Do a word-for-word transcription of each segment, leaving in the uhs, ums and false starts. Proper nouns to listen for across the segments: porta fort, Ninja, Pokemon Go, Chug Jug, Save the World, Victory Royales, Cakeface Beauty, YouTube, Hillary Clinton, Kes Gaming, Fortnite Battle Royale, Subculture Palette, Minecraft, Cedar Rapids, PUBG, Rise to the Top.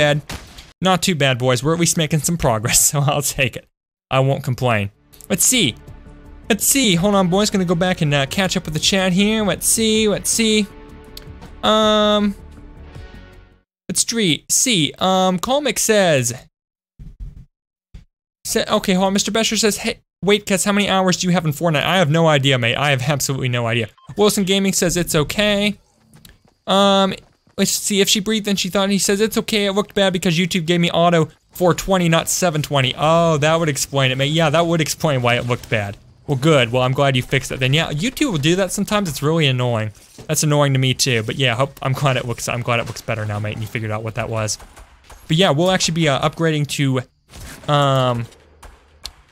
bad. Not too bad, boys. We're at least making some progress, so I'll take it. I won't complain. Let's see. Let's see. Hold on, boys. Gonna go back and uh, catch up with the chat here. Let's see. Let's see. Um... Let's see. Um, Colmick says... Sa okay, hold on. Mister Besher says, hey, wait, Cats, how many hours do you have in Fortnite? I have no idea, mate. I have absolutely no idea. Wilson Gaming says, it's okay. Um, let's see. If she breathed and she thought, he says, it's okay. It looked bad because YouTube gave me auto four twenty, not seven twenty. Oh, that would explain it, mate. Yeah, that would explain why it looked bad. Well, good. Well, I'm glad you fixed it then. Yeah, YouTube will do that sometimes. It's really annoying. That's annoying to me too. But yeah, hope I'm glad it looks. I'm glad it looks better now, mate. And you figured out what that was. But yeah, we'll actually be uh, upgrading to um,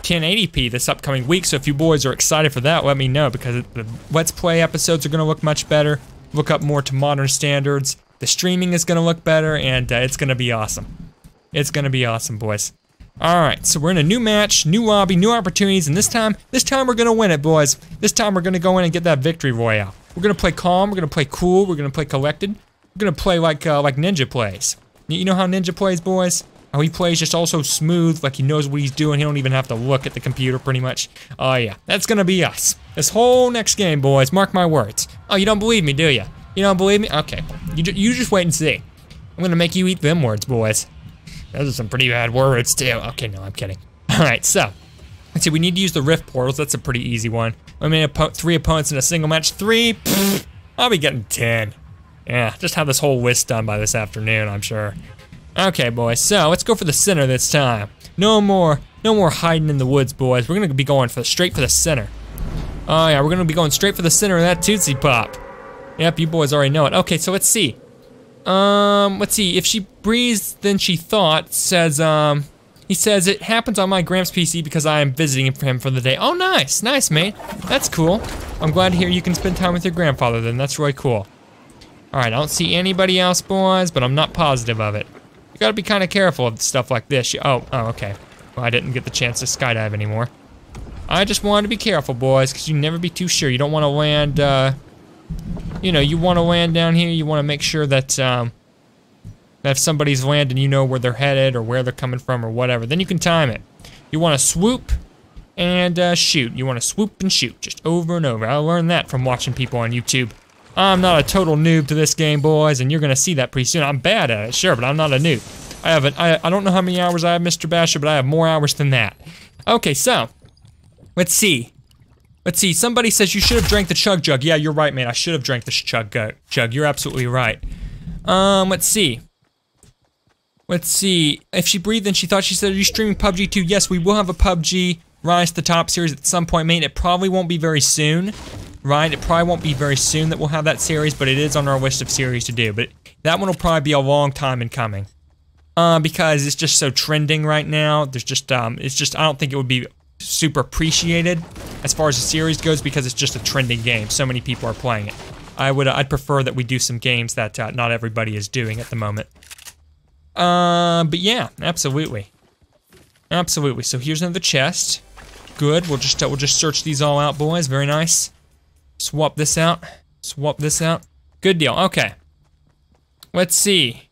ten eighty p this upcoming week. So if you boys are excited for that, let me know, because the Let's Play episodes are going to look much better. Look up more to modern standards. The streaming is going to look better, and uh, it's going to be awesome. It's going to be awesome, boys. Alright, so we're in a new match, new lobby, new opportunities, and this time, this time we're going to win it, boys. This time we're going to go in and get that victory royale. We're going to play calm, we're going to play cool, we're going to play collected. We're going to play like uh, like Ninja plays. You know how Ninja plays, boys? How he plays just also smooth, like he knows what he's doing. He don't even have to look at the computer, pretty much. Oh yeah, that's going to be us. This whole next game, boys, mark my words. Oh, you don't believe me, do you? You don't believe me? Okay, you, ju you just wait and see. I'm going to make you eat them words, boys. Those are some pretty bad words too. Okay, no, I'm kidding. All right, so let's see. We need to use the rift portals. That's a pretty easy one. I mean, three opponents in a single match. Three. Pfft, I'll be getting ten. Yeah, just have this whole list done by this afternoon, I'm sure. Okay, boys. So let's go for the center this time. No more, no more hiding in the woods, boys. We're gonna be going for straight for the center. Oh yeah, we're gonna be going straight for the center of that Tootsie Pop. Yep, you boys already know it. Okay, so let's see. Um, let's see, if she breathed then she thought, says, um, he says, it happens on my Gramps P C because I am visiting him for the day. Oh, nice, nice, mate. That's cool. I'm glad to hear you can spend time with your grandfather then. That's really cool. All right, I don't see anybody else, boys, but I'm not positive of it. You gotta be kind of careful of stuff like this. You, oh, oh, okay. Well, I didn't get the chance to skydive anymore. I just wanted to be careful, boys, because you can never be too sure. You don't want to land, uh... You know, you want to land down here, you want to make sure that, um, that if somebody's landing, you know where they're headed or where they're coming from or whatever. Then you can time it. You want to swoop and uh, shoot. You want to swoop and shoot just over and over. I learned that from watching people on YouTube. I'm not a total noob to this game, boys, and you're going to see that pretty soon. I'm bad at it, sure, but I'm not a noob. I have an, I, I don't know how many hours I have, Mister Basher, but I have more hours than that. Okay, so, let's see. Let's see, somebody says you should have drank the Chug Jug. Yeah, you're right, man. I should have drank the Chug Jug. You're absolutely right. Um, let's see. Let's see. If she breathed and she thought, she said, are you streaming P U B G too? Yes, we will have a P U B G Rise to the Top series at some point, mate. It probably won't be very soon, right? It probably won't be very soon that we'll have that series, but it is on our list of series to do. But that one will probably be a long time in coming. Uh, because it's just so trending right now. There's just, um, it's just, I don't think it would be super appreciated as far as the series goes, because it's just a trending game. So many people are playing it. I would, uh, I'd prefer that we do some games that uh, not everybody is doing at the moment. Uh, but yeah, absolutely, absolutely. So here's another chest. Good. We'll just uh, we'll just search these all out, boys. Very nice. Swap this out. Swap this out. Good deal. Okay. Let's see.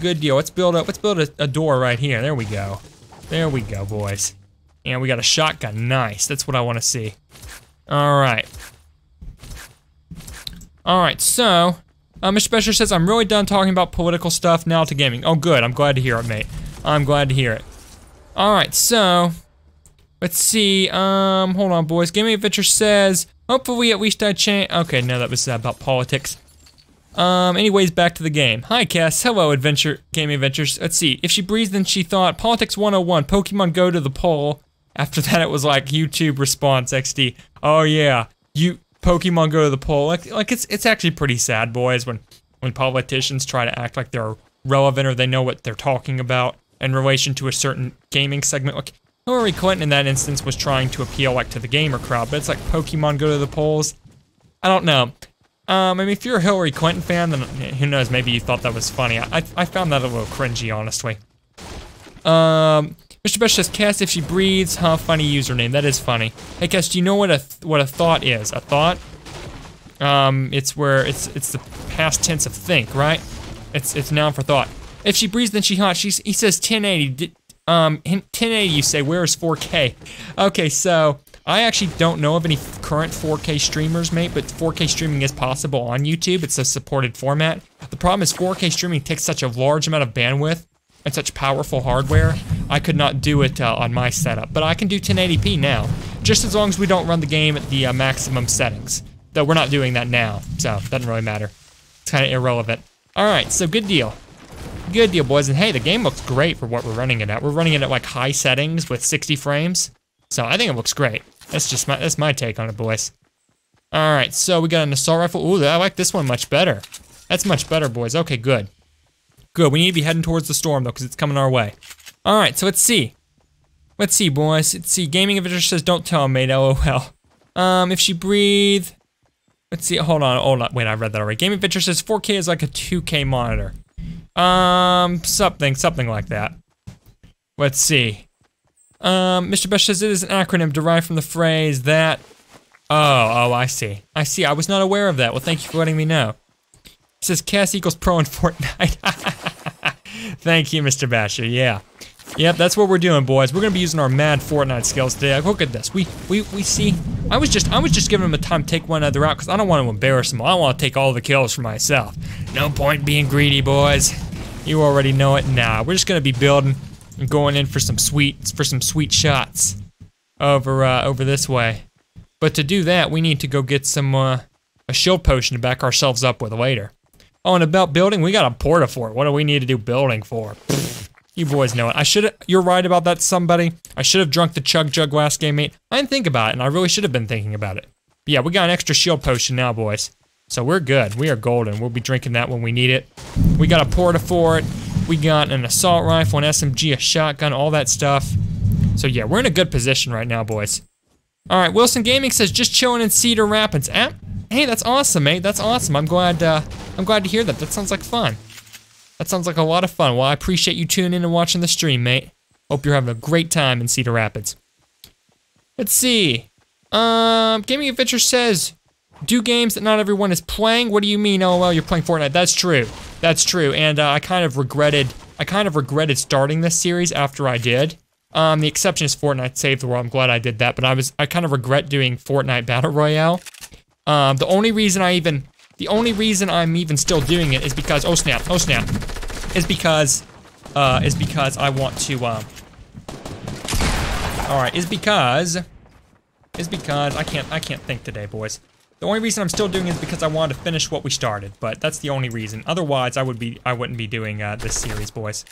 Good deal. Let's build up. Let's build a, a door right here. There we go. There we go, boys. And we got a shotgun. Nice. That's what I want to see. All right. All right, so, uh, Mister Besher says, I'm really done talking about political stuff, now to gaming. Oh, good. I'm glad to hear it, mate. I'm glad to hear it. All right, so, let's see. Um, hold on, boys. Gaming Adventure says, hopefully at least I change. Okay, no, that was uh, about politics. Um, anyways, back to the game. Hi, Cass. Hello, Adventure Gaming Adventures. Let's see. If she breathed, then she thought, Politics one oh one, Pokemon Go to the poll. After that, it was like, YouTube response, X D. Oh, yeah. You, Pokemon Go to the poll. Like, like it's it's actually pretty sad, boys, when, when politicians try to act like they're relevant or they know what they're talking about in relation to a certain gaming segment. Like, Hillary Clinton, in that instance, was trying to appeal, like, to the gamer crowd, but it's like, Pokemon Go to the polls. I don't know. Um, I mean, if you're a Hillary Clinton fan, then who knows, maybe you thought that was funny. I, I found that a little cringy, honestly. Um, Mister Besher says, Cass, if she breathes, huh, funny username. That is funny. Hey, Cass, do you know what a, th what a thought is? A thought? Um, it's where, it's, it's the past tense of think, right? It's, it's noun for thought. If she breathes, then she haunts. She's, he says ten eighty. Um, ten eighty, you say, where is four K? Okay, so I actually don't know of any current four K streamers, mate, but four K streaming is possible on YouTube. It's a supported format. The problem is four K streaming takes such a large amount of bandwidth and such powerful hardware. I could not do it uh, on my setup, but I can do ten eighty p now, just as long as we don't run the game at the uh, maximum settings. Though we're not doing that now, so it doesn't really matter. It's kind of irrelevant. All right, so good deal. Good deal, boys. And hey, the game looks great for what we're running it at. We're running it at like high settings with sixty frames. So I think it looks great. That's just my, that's my take on it, boys. All right, so we got an assault rifle. Ooh, I like this one much better. That's much better, boys. Okay, good. Good, we need to be heading towards the storm though, because it's coming our way. All right, so let's see. Let's see, boys. Let's see, Gaming Adventure says, don't tell him, mate, LOL. Um, if she breathe. Let's see, hold on, hold on. Wait, I read that already. Gaming Adventure says four K is like a two K monitor. Um, something, something like that. Let's see. Um, Mister Besh says it is an acronym derived from the phrase that. Oh, oh, I see. I see, I was not aware of that. Well, thank you for letting me know. It says Cass equals pro in Fortnite. Thank you, Mister Basher, yeah. Yep, that's what we're doing, boys. We're gonna be using our mad Fortnite skills today. Like, look at this, we, we, we see. I was just, I was just giving them a time to take one another out because I don't want to embarrass them. I don't want to take all the kills for myself. No point being greedy, boys. You already know it. Nah, we're just gonna be building and going in for some sweet, for some sweet shots over, uh, over this way. But to do that, we need to go get some, uh, a shield potion to back ourselves up with later. Oh, and about building, we got a porta fort. What do we need to do building for? You boys know it. I should. You're right about that. Somebody. I should have drunk the Chug Jug last game, mate. I didn't think about it, and I really should have been thinking about it. But yeah, we got an extra shield potion now, boys. So we're good. We are golden. We'll be drinking that when we need it. We got a porta fort. We got an assault rifle, an S M G, a shotgun, all that stuff. So yeah, we're in a good position right now, boys. All right. Wilson Gaming says just chilling in Cedar Rapids. Eh? Hey, that's awesome, mate. That's awesome. I'm glad. Uh, I'm glad to hear that. That sounds like fun. That sounds like a lot of fun. Well, I appreciate you tuning in and watching the stream, mate. Hope you're having a great time in Cedar Rapids. Let's see. Um, Gaming Adventure says, do games that not everyone is playing? What do you mean, LOL, you're playing Fortnite? That's true. That's true. And uh, I kind of regretted, I kind of regretted starting this series after I did. Um, the exception is Fortnite Save the World. I'm glad I did that, but I was, I kind of regret doing Fortnite Battle Royale. Um, the only reason I even... The only reason I'm even still doing it is because, oh snap, oh snap, is because, uh, is because I want to, um, all right, is because, is because, I can't, I can't think today, boys. The only reason I'm still doing it is because I wanted to finish what we started, but that's the only reason. Otherwise, I would be, I wouldn't be doing, uh, this series, boys.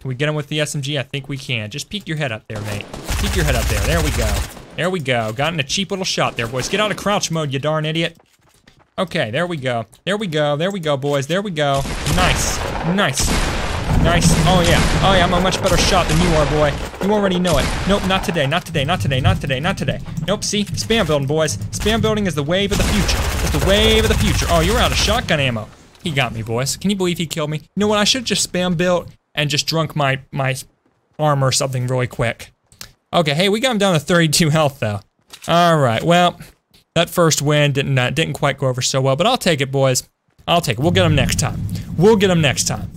Can we get him with the S M G? I think we can. Just peek your head up there, mate. Peek your head up there. There we go. There we go. Got in a cheap little shot there, boys. Get out of crouch mode, you darn idiot. Okay, there we go. There we go. There we go, boys. There we go. Nice. Nice. Nice. Oh, yeah. Oh, yeah. I'm a much better shot than you are, boy. You already know it. Nope, not today. Not today. Not today. Not today. Not today. Nope, see? Spam building, boys. Spam building is the wave of the future. It's the wave of the future. Oh, you're out of shotgun ammo. He got me, boys. Can you believe he killed me? You know what? I should just spam build and just drunk my, my armor or something really quick. Okay, hey, we got him down to thirty-two health, though. All right, well... That first win didn't uh, didn't quite go over so well, but I'll take it, boys. I'll take it. We'll get them next time. We'll get them next time.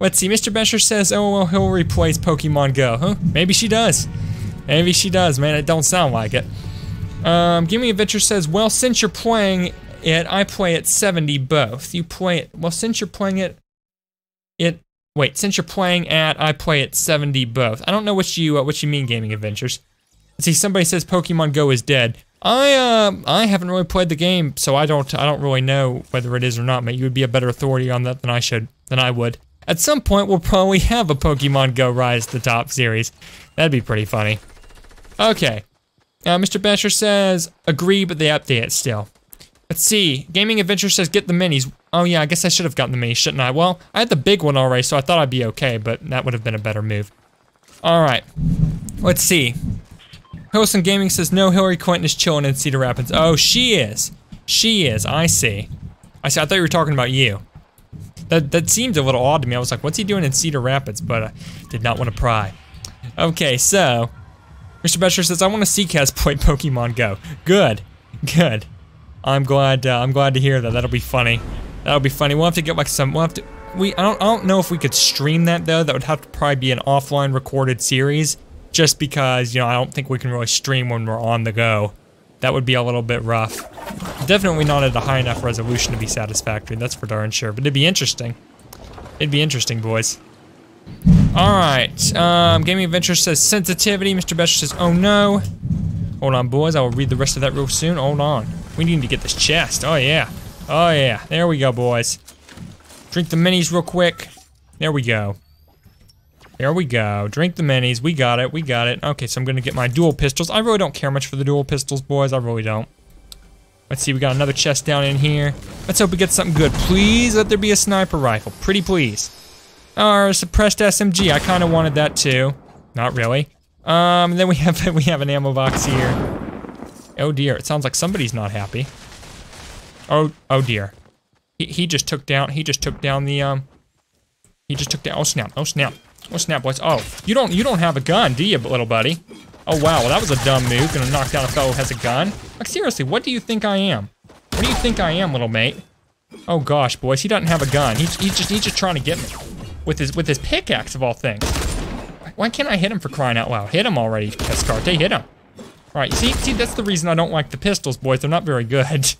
Let's see. Mister Besher says, "Oh, well, Hillary plays Pokemon Go." Huh? Maybe she does. Maybe she does, man. It don't sound like it. Um, Gaming Adventure says, "Well, since you're playing it, I play it seventy both. You play it. Well, since you're playing it, it. Wait, since you're playing at, I play it seventy both. I don't know what you uh, what you mean, Gaming Adventures. See, somebody says Pokemon Go is dead." I uh, I haven't really played the game, so I don't I don't really know whether it is or not, mate. You would be a better authority on that than I should than I would. At some point, we'll probably have a Pokemon Go Rise to the Top series. That'd be pretty funny. Okay, uh, Mister Basher says agree, but they update it still. Let's see. Gaming Adventure says get the minis. Oh yeah, I guess I should have gotten the minis, shouldn't I? Well, I had the big one already, so I thought I'd be okay, but that would have been a better move. All right, let's see. Wilson Gaming says, no, Hillary Clinton is chilling in Cedar Rapids. Oh, she is. She is. I see. I see. I thought you were talking about you. That that seemed a little odd to me. I was like, what's he doing in Cedar Rapids? But I did not want to pry. Okay, so. Mister Besher says, I want to see Kaz play Pokemon Go. Good. Good. I'm glad uh, I'm glad to hear that. That'll be funny. That'll be funny. We'll have to get like some... We'll have to... we I don't I don't know if we could stream that though. That would have to probably be an offline recorded series, just because, you know, I don't think we can really stream when we're on the go. That would be a little bit rough. Definitely not at a high enough resolution to be satisfactory. That's for darn sure. But it'd be interesting. It'd be interesting, boys. Alright, um, Gaming Adventure says sensitivity. Mister Bescher says, oh no. Hold on, boys. I will read the rest of that real soon. Hold on. We need to get this chest. Oh, yeah. Oh, yeah. There we go, boys. Drink the minis real quick. There we go. There we go. Drink the minis. We got it. We got it. Okay, so I'm going to get my dual pistols. I really don't care much for the dual pistols, boys. I really don't. Let's see. We got another chest down in here. Let's hope we get something good. Please let there be a sniper rifle. Pretty please. Or a suppressed S M G. I kind of wanted that, too. Not really. Um, then we have we have an ammo box here. Oh dear, it sounds like somebody's not happy. Oh oh dear, he he just took down he just took down the um, he just took down oh snap oh snap oh snap boys. Oh, you don't you don't have a gun, do you, little buddy? Oh wow, well, that was a dumb move, gonna knock down a fellow who has a gun. Like seriously, what do you think I am? What do you think I am, little mate? Oh gosh, boys, he doesn't have a gun. He's he's just he's just trying to get me with his with his pickaxe of all things. Why can't I hit him, for crying out loud? Hit him already, Pescarte, hit him. All right, see, see, that's the reason I don't like the pistols, boys. They're not very good.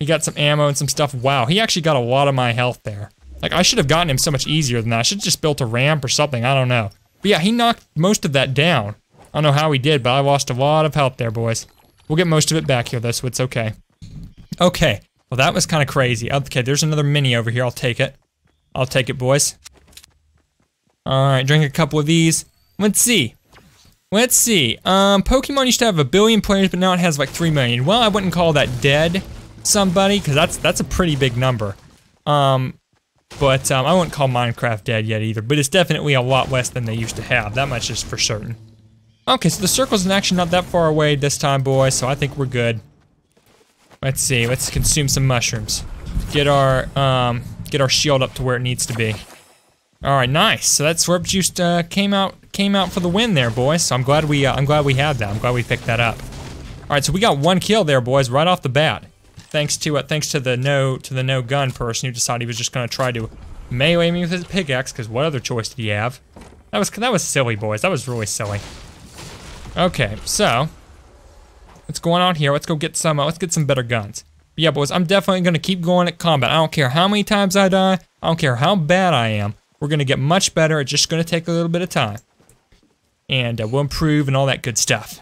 He got some ammo and some stuff. Wow, he actually got a lot of my health there. Like, I should have gotten him so much easier than that. I should have just built a ramp or something, I don't know. But yeah, he knocked most of that down. I don't know how he did, but I lost a lot of health there, boys. We'll get most of it back here, though, so it's okay. Okay, well, that was kind of crazy. Okay, there's another mini over here. I'll take it. I'll take it, boys. All right, drink a couple of these. Let's see. Let's see. Um, Pokemon used to have a billion players, but now it has like three million. Well, I wouldn't call that dead, somebody, because that's that's a pretty big number. Um, but um, I wouldn't call Minecraft dead yet either. But it's definitely a lot less than they used to have. That much is for certain. Okay, so the circle's in action, not that far away this time, boys. So I think we're good. Let's see. Let's consume some mushrooms. Get our um, get our shield up to where it needs to be. All right, nice. So that Slurp Juice uh, came out came out for the win there, boys. So I'm glad we uh, I'm glad we had that. I'm glad we picked that up. All right, so we got one kill there, boys, right off the bat. Thanks to uh, thanks to the no to the no gun person who decided he was just gonna try to melee me with his pickaxe. Because what other choice did he have? That was that was silly, boys. That was really silly. Okay, so what's going on here? Let's go get some. Uh, let's get some better guns. But yeah, boys. I'm definitely gonna keep going at combat. I don't care how many times I die. I don't care how bad I am. We're gonna get much better. It's just gonna take a little bit of time. And uh, we'll improve and all that good stuff.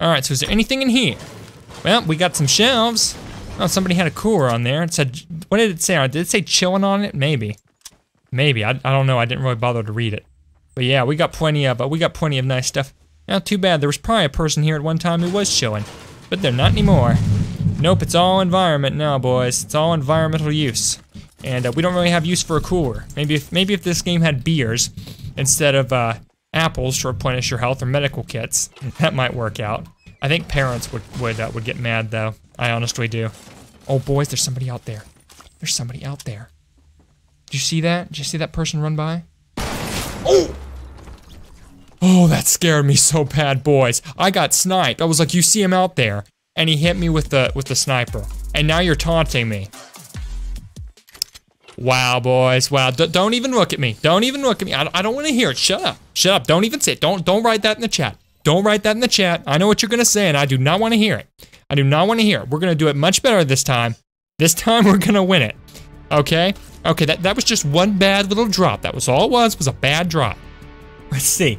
All right, so is there anything in here? Well, we got some shelves. Oh, somebody had a cooler on there. It said, what did it say? Did it say chilling on it? Maybe. Maybe, I, I don't know. I didn't really bother to read it. But yeah, we got plenty of, uh, we got plenty of nice stuff. Not too bad, there was probably a person here at one time who was chilling, but they're not anymore. Nope, it's all environment now, boys. It's all environmental use. And uh, we don't really have use for a cooler. Maybe if maybe if this game had beers instead of uh, apples to replenish your health, or medical kits, that might work out. I think parents would would uh, would get mad though. I honestly do. Oh boys, there's somebody out there. There's somebody out there. Did you see that? Did you see that person run by? Oh! Oh, that scared me so bad, boys. I got sniped. I was like, you see him out there, and he hit me with the with the sniper, and now you're taunting me. Wow, boys, wow, D don't even look at me. Don't even look at me, I, I don't wanna hear it. Shut up, shut up, don't even say it. Don't, don't write that in the chat. Don't write that in the chat. I know what you're gonna say and I do not wanna hear it. I do not wanna hear it. We're gonna do it much better this time. This time we're gonna win it, okay? Okay, that, that was just one bad little drop. That was all it was, was a bad drop. Let's see,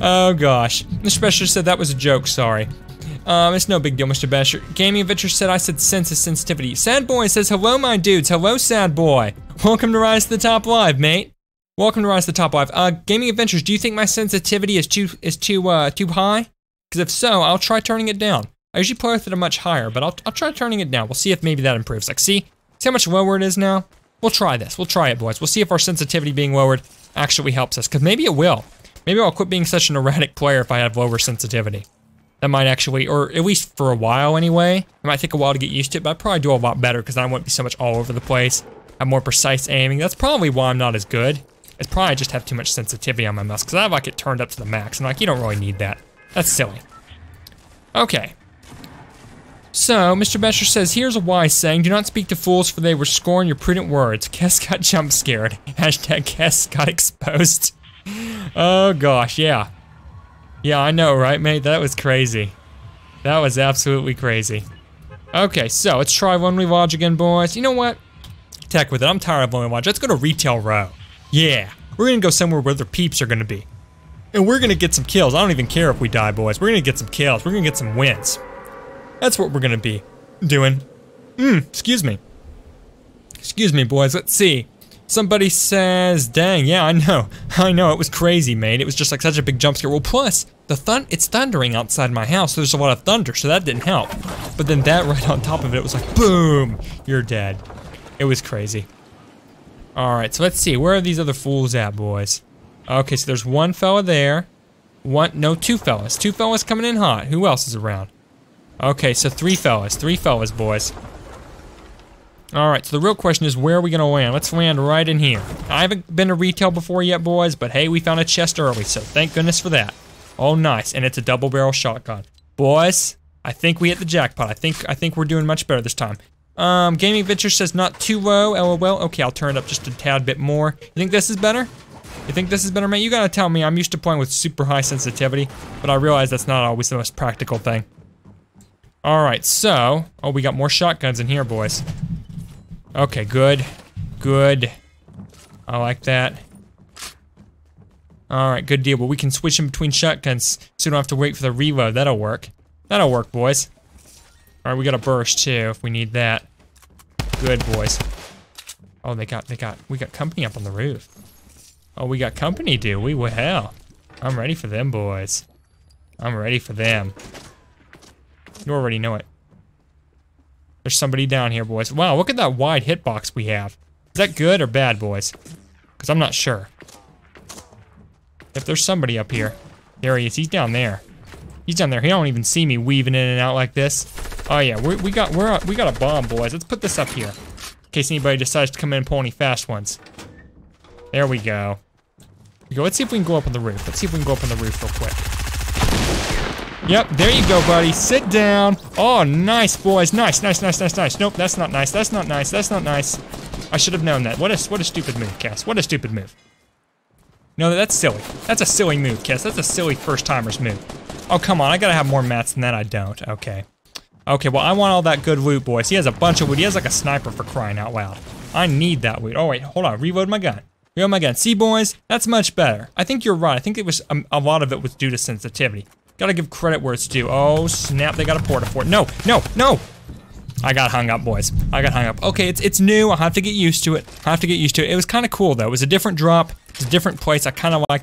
oh gosh. Mister Bescher said that was a joke, sorry. Um, it's no big deal, Mister Bescher. Gaming Adventure said I said sense of sensitivity. Sad Boy says, hello, my dudes. Hello, Sad Boy. Welcome to Rise to the Top Live, mate. Welcome to Rise to the Top Live. Uh, Gaming Adventures, do you think my sensitivity is too is too uh, too high? Because if so, I'll try turning it down. I usually play with it a much higher, but I'll, I'll try turning it down. We'll see if maybe that improves. Like, see? See how much lower it is now? We'll try this. We'll try it, boys. We'll see if our sensitivity being lowered actually helps us. Because maybe it will. Maybe I'll quit being such an erratic player if I have lower sensitivity. That might actually, or at least for a while anyway. It might take a while to get used to it, but I'd probably do a lot better because I won't be so much all over the place. I have more precise aiming. That's probably why I'm not as good. It's probably I just have too much sensitivity on my mouse because I have like it turned up to the max. And like, you don't really need that. That's silly. Okay. So, Mister Bescher says, here's a wise saying, do not speak to fools, for they will scorn your prudent words. Kes got jump scared. Hashtag Kes got exposed. Oh gosh, yeah. Yeah, I know, right, mate? That was crazy. That was absolutely crazy. Okay, so let's try Lonely Lodge again, boys. You know what? Heck with it, I'm tired of Lonely Lodge. Let's go to Retail Row. Yeah, we're gonna go somewhere where the peeps are gonna be. And we're gonna get some kills. I don't even care if we die, boys. We're gonna get some kills. We're gonna get some wins. That's what we're gonna be doing. Mmm, excuse me. Excuse me, boys, let's see. Somebody says, dang, yeah, I know. I know, it was crazy, mate. It was just like such a big jump scare. Well, plus, the thun it's thundering outside my house, so there's a lot of thunder, so that didn't help. But then that right on top of it was like, boom, you're dead. It was crazy. All right, so let's see. Where are these other fools at, boys? Okay, so there's one fella there. One, no, two fellas. Two fellas coming in hot. Who else is around? Okay, so three fellas. Three fellas, boys. All right, so the real question is, where are we gonna land? Let's land right in here. I haven't been to retail before yet, boys, but hey, we found a chest early, so thank goodness for that. Oh, nice, and it's a double barrel shotgun. Boys, I think we hit the jackpot. I think I think we're doing much better this time. Um, Gaming Venture says not too low, lol. Okay, I'll turn it up just a tad bit more. You think this is better? You think this is better, mate? You gotta tell me, I'm used to playing with super high sensitivity, but I realize that's not always the most practical thing. All right, so, oh, we got more shotguns in here, boys. Okay, good, good. I like that. All right, good deal, but we can switch in between shotguns so we don't have to wait for the reload. That'll work. That'll work, boys. All right, we got a burst too if we need that. Good, boys. Oh, they got, they got, we got company up on the roof. Oh, we got company, dude. We, well, I'm ready for them, boys. I'm ready for them. You already know it. There's somebody down here, boys. Wow, look at that wide hitbox we have. Is that good or bad, boys? Because I'm not sure. If there's somebody up here. There he is. He's down there. He's down there. He don't even see me weaving in and out like this. Oh, yeah. We, we got we're, we got a bomb, boys. Let's put this up here. In case anybody decides to come in and pull any fast ones. There we go. We go. Let's see if we can go up on the roof. Let's see if we can go up on the roof real quick. Yep, there you go, buddy. Sit down. Oh, nice, boys. Nice, nice, nice, nice, nice. Nope, that's not nice. That's not nice. That's not nice. I should have known that. What a, what a stupid move, Cass. What a stupid move. No, that's silly. That's a silly move, Cass. That's a silly first-timer's move. Oh, come on. I gotta have more mats than that. I don't. Okay. Okay, well, I want all that good loot, boys. He has a bunch of loot. He has like a sniper, for crying out loud. I need that loot. Oh, wait. Hold on. Reload my gun. Reload my gun. See, boys? That's much better. I think you're right. I think it was um, a lot of it was due to sensitivity. Gotta give credit where it's due. Oh, snap, they got a porta fort. No, no, no! I got hung up, boys. I got hung up. Okay, it's it's new. I have to get used to it. I have to get used to it. It was kind of cool, though. It was a different drop. It's a different place. I kind of like